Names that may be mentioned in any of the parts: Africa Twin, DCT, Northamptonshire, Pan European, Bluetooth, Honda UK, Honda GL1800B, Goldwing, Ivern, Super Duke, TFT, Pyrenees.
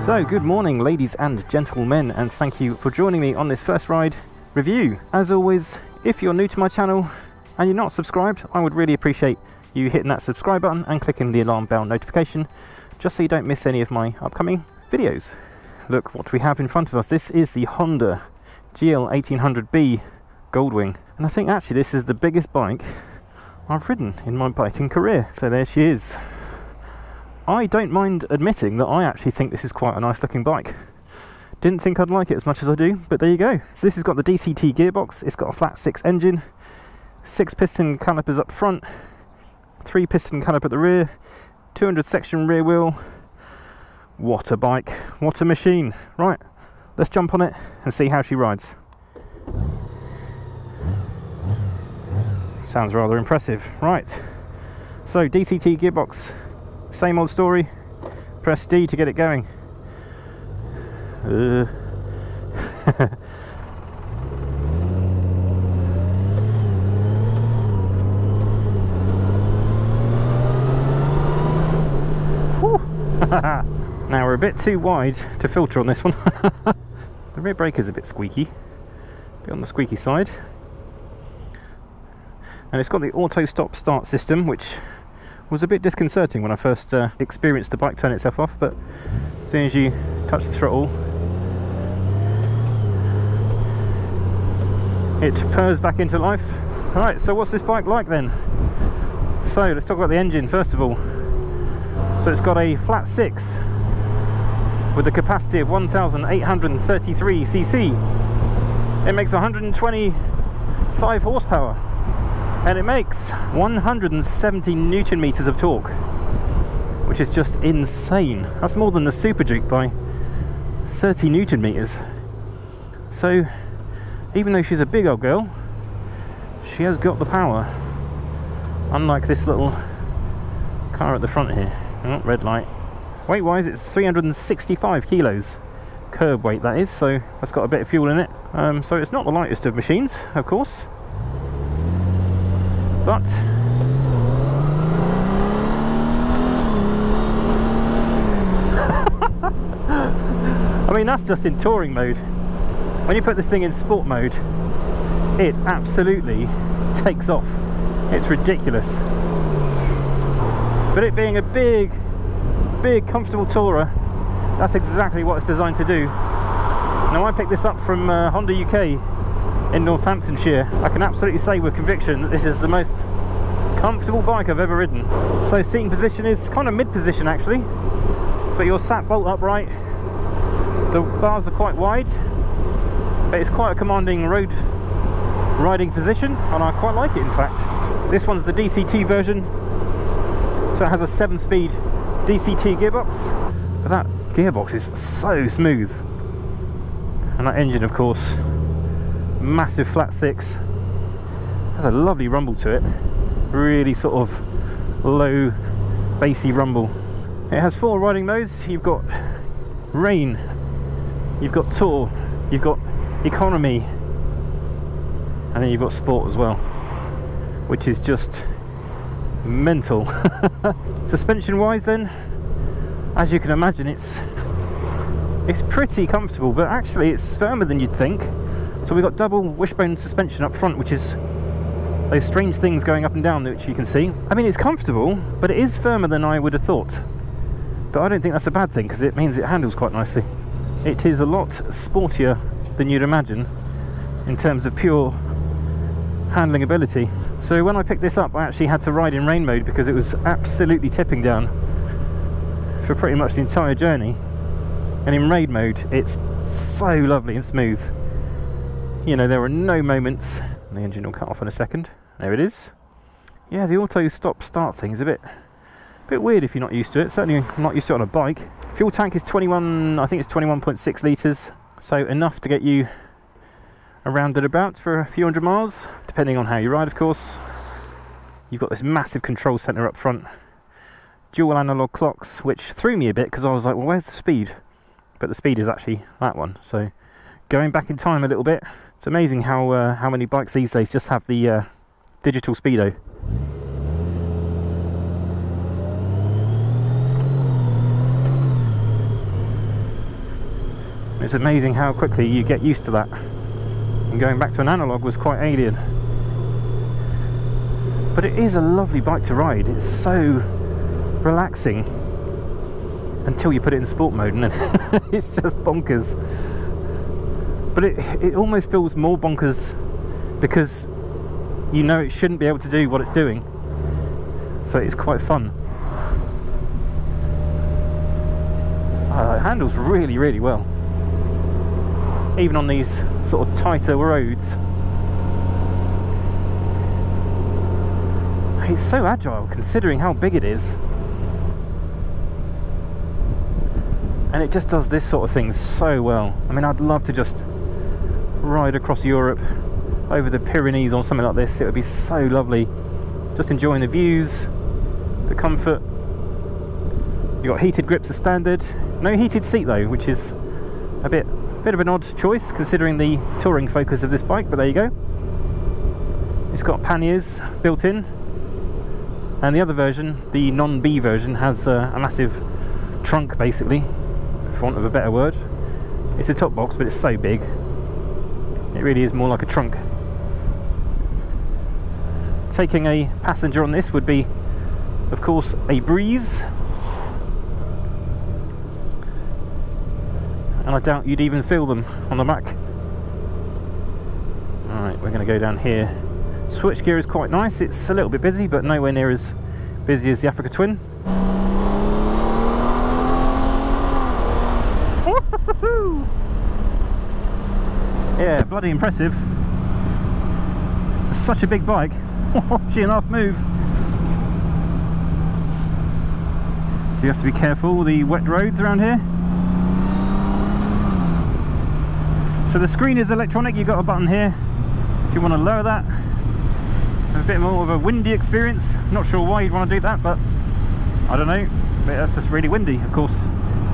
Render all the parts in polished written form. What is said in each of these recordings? So, good morning ladies and gentlemen, and thank you for joining me on this first ride review. As always, if you're new to my channel and you're not subscribed, I would really appreciate you hitting that subscribe button and clicking the alarm bell notification, just so you don't miss any of my upcoming videos. Look what we have in front of us. This is the Honda GL1800B Goldwing, and I think actually this is the biggest bike I've ridden in my biking career. So there she is. I don't mind admitting that I actually think this is quite a nice looking bike. Didn't think I'd like it as much as I do, but there you go. So this has got the DCT gearbox, it's got a flat 6 engine, 6 piston calipers up front, 3 piston caliper at the rear, 200 section rear wheel. What a bike, what a machine. Right, let's jump on it and see how she rides. Sounds rather impressive. Right, so DCT gearbox, same old story, press D to get it going. Now we're a bit too wide to filter on this one. The rear brake is a bit squeaky, a bit on the squeaky side. And it's got the auto stop start system, which was a bit disconcerting when I first experienced the bike turn itself off, but as soon as you touch the throttle, it purrs back into life. All right, so what's this bike like then? So let's talk about the engine first of all. So it's got a flat 6 with a capacity of 1,833 cc. It makes 125 horsepower. And it makes 170 newton meters of torque, which is just insane. That's more than the Super Duke by 30 newton meters. So even though she's a big old girl, she has got the power, unlike this little car at the front here. Oh, red light. Weight wise, it's 365 kilos, curb weight that is, so that's got a bit of fuel in it. So it's not the lightest of machines, of course, but I mean, that's just in touring mode. When you put this thing in sport mode, it absolutely takes off. It's ridiculous. But it being a big comfortable tourer, that's exactly what it's designed to do. Now I picked this up from Honda UK in Northamptonshire. I can absolutely say with conviction that this is the most comfortable bike I've ever ridden. So seating position is kind of mid-position actually, but you're sat bolt upright. The bars are quite wide, but it's quite a commanding road riding position, and I quite like it in fact. This one's the DCT version, so it has a 7-speed DCT gearbox, but that gearbox is so smooth. And that engine, of course, massive flat 6, has a lovely rumble to it, really sort of low bassy rumble. It has 4 riding modes. You've got rain, you've got tour, you've got economy, and then you've got sport as well, which is just mental. Suspension wise then, as you can imagine, it's pretty comfortable, but actually it's firmer than you'd think. So we've got double wishbone suspension up front, which is those strange things going up and down which you can see. I mean, it's comfortable, but it is firmer than I would have thought. But I don't think that's a bad thing, because it means it handles quite nicely. It is a lot sportier than you'd imagine in terms of pure handling ability. So when I picked this up, I actually had to ride in rain mode because it was absolutely tipping down for pretty much the entire journey. And in rain mode, it's so lovely and smooth. You know, there are no moments. The engine will cut off in a second. There it is. Yeah, the auto stop start thing is a bit weird if you're not used to it. Certainly I'm not used to it on a bike. Fuel tank is 21, I think it's 21.6 litres, so enough to get you around and about for a few hundred miles, depending on how you ride, of course. You've got this massive control centre up front, dual analogue clocks, which threw me a bit because I was like, well, where's the speed? but the speed is actually that one. So going back in time a little bit, it's amazing how many bikes these days just have the digital speedo. It's amazing how quickly you get used to that, and going back to an analog was quite alien. But it is a lovely bike to ride. It's so relaxing until you put it in sport mode, and then it's just bonkers. But it almost feels more bonkers because you know it shouldn't be able to do what it's doing, so it's quite fun. It handles really, really well, even on these sort of tighter roads. It's so agile considering how big it is, and it just does this sort of thing so well. I mean, I'd love to just ride across Europe over the Pyrenees on something like this. It would be so lovely, just enjoying the views, the comfort. You've got heated grips as standard, no heated seat though, which is a bit of an odd choice considering the touring focus of this bike, but there you go. It's got panniers built in, and the other version, the non-B version, has a massive trunk, basically, for want of a better word. It's a top box, but it's so big it really is more like a trunk. Taking a passenger on this would be, of course, a breeze, and I doubt you'd even feel them on the Mac. Alright, we're going to go down here. Switch gear is quite nice. It's a little bit busy, but nowhere near as busy as the Africa Twin. Yeah, bloody impressive. It's such a big bike. She enough move. Do you have to be careful, the wet roads around here? So the screen is electronic. You've got a button here if you want to lower that. A bit more of a windy experience. Not sure why you'd want to do that, but I don't know. But that's just really windy, of course.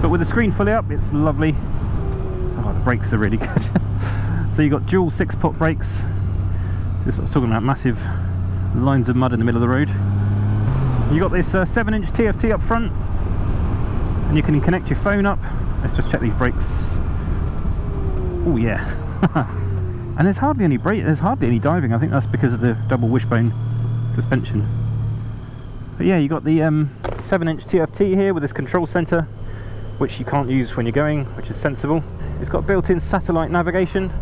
But with the screen fully up, it's lovely. Oh, the brakes are really good. So you've got dual 6-pot brakes. So we're sort of talking about massive lines of mud in the middle of the road. You've got this 7-inch TFT up front, and you can connect your phone up. Let's just check these brakes. Oh yeah. And there's hardly any brake, there's hardly any diving. I think that's because of the double wishbone suspension. But yeah, you've got the 7-inch TFT here with this control center, which you can't use when you're going, which is sensible. It's got built-in satellite navigation.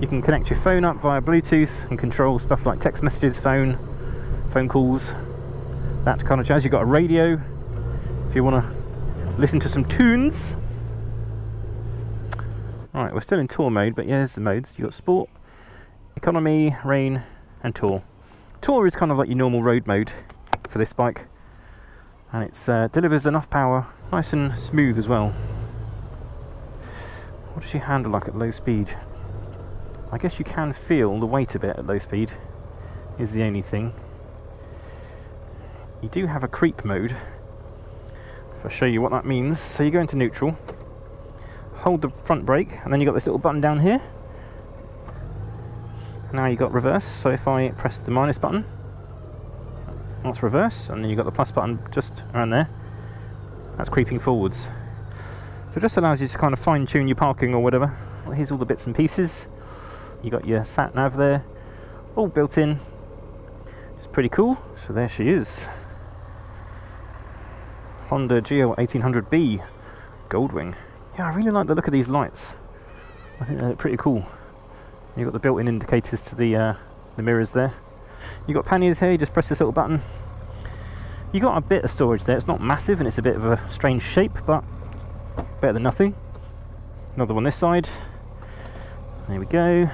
You can connect your phone up via Bluetooth and control stuff like text messages, phone calls, that kind of jazz. You've got a radio if you want to listen to some tunes. Alright, we're still in tour mode, but yeah, there's the modes. You've got sport, economy, rain, and tour. Tour is kind of like your normal road mode for this bike, and it delivers enough power, nice and smooth as well. What does she handle like at low speed? I guess you can feel the weight a bit at low speed, is the only thing. You do have a creep mode, if I show you what that means. So you go into neutral, hold the front brake, and then you've got this little button down here. Now you've got reverse, so if I press the minus button, that's reverse, and then you've got the plus button just around there. That's creeping forwards. So it just allows you to kind of fine-tune your parking or whatever. Well, here's all the bits and pieces. You got your sat nav there, all built in. It's pretty cool. So there she is, Honda GL1800B Goldwing. Yeah, I really like the look of these lights. I think they're pretty cool. You've got the built-in indicators to the mirrors there. You've got panniers here. You just press this little button. You've got a bit of storage there. It's not massive, and it's a bit of a strange shape, but better than nothing. Another one this side. There we go.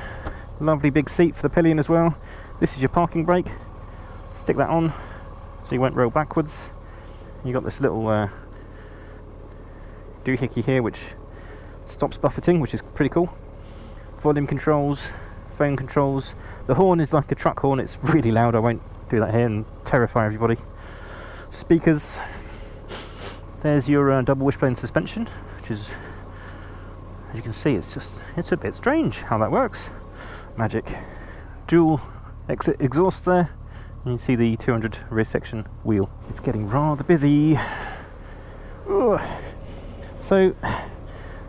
Lovely big seat for the pillion as well. This is your parking brake. Stick that on so you won't roll backwards. You've got this little doohickey here which stops buffeting, which is pretty cool. Volume controls, phone controls. The horn is like a truck horn. It's really loud. I won't do that here and terrify everybody. Speakers. There's your double wishbone suspension. which is, as you can see, it's just, it's a bit strange how that works. Magic. Dual exit exhaust there, and you see the 200 rear section wheel. It's getting rather busy. Ugh. So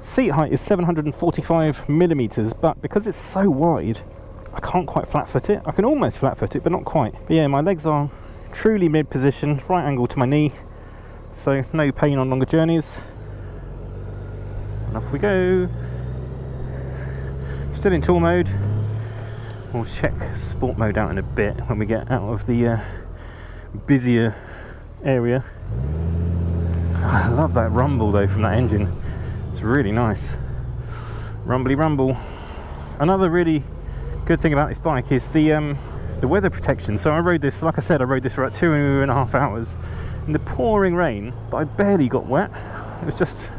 seat height is 745 millimeters, but because it's so wide I can't quite flat foot it. I can almost flat foot it, but not quite. But yeah, my legs are truly mid position, right angle to my knee, so no pain on longer journeys. And off we go. Still in tour mode. We'll check sport mode out in a bit when we get out of the busier area. I love that rumble though from that engine. It's really nice. Rumbly rumble. Another really good thing about this bike is the weather protection. So I rode this, like I said, I rode this for about 2.5 hours in the pouring rain, but I barely got wet. It was just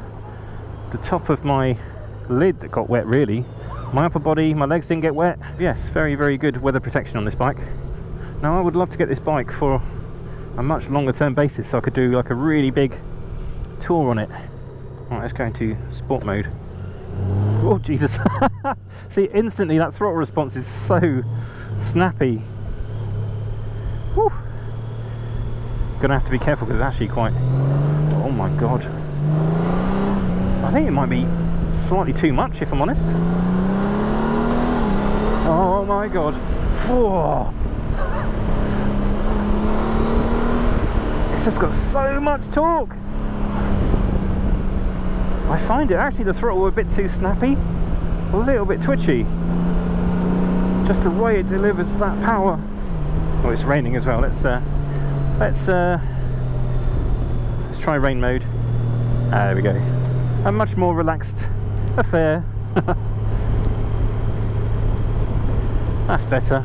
the top of my lid that got wet really. My upper body, my legs didn't get wet. Yes, very, very good weather protection on this bike. Now I would love to get this bike for a much longer term basis, so I could do like a really big tour on it. Alright, let's go into sport mode. Oh Jesus. See, instantly that throttle response is so snappy. Whew. Gonna have to be careful because it's actually quite, oh my god, I think it might be slightly too much if I'm honest. Oh my god. Whoa. It's just got so much torque. I find it actually the throttle a bit too snappy, a little bit twitchy, just the way it delivers that power. Oh, it's raining as well. Let's try rain mode. There we go. A much more relaxed affair. That's better.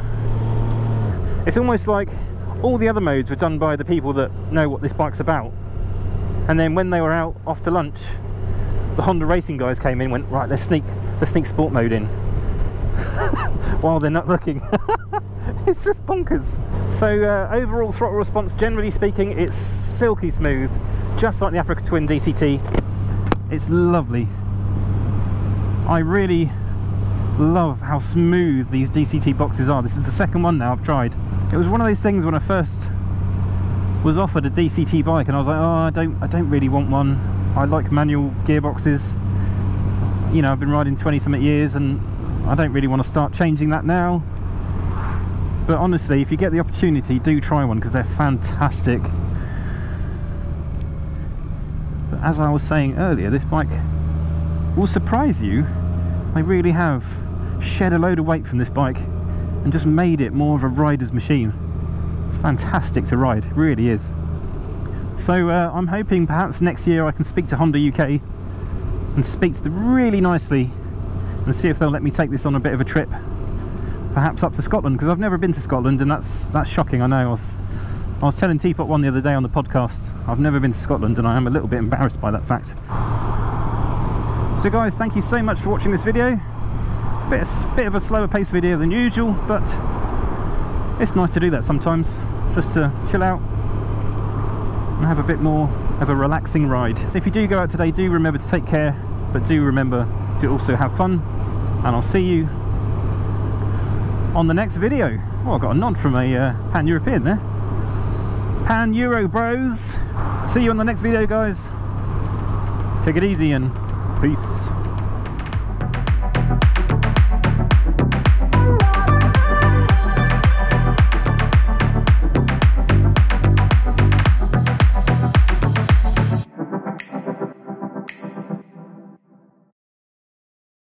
It's almost like all the other modes were done by the people that know what this bike's about, and then when they were out off to lunch, the Honda racing guys came in and went, right, let's sneak sport mode in while they're not looking. It's just bonkers. So overall throttle response, generally speaking, it's silky smooth, just like the Africa Twin DCT. It's lovely. I really love how smooth these DCT boxes are. This is the second one now I've tried. It was one of those things when I first was offered a DCT bike and I was like, oh, I don't really want one. I like manual gearboxes. You know, I've been riding 20-something years and I don't really want to start changing that now. But honestly, if you get the opportunity, do try one because they're fantastic. But as I was saying earlier, this bike will surprise you. I really have shed a load of weight from this bike and just made it more of a rider's machine. It's fantastic to ride, it really is. So I'm hoping perhaps next year I can speak to Honda UK and speak to them really nicely and see if they'll let me take this on a bit of a trip, perhaps up to Scotland, because I've never been to Scotland, and that's shocking. I know, I was telling Teapot One the other day on the podcast, I've never been to Scotland and I am a little bit embarrassed by that fact. So guys, thank you so much for watching this video. Bit of a slower paced video than usual, but it's nice to do that sometimes, just to chill out and have a bit more of a relaxing ride. So if you do go out today, do remember to take care, but do remember to also have fun, and I'll see you on the next video. Oh, I got a nod from a Pan European there. Pan Euro bros. See you on the next video guys. Take it easy and peace.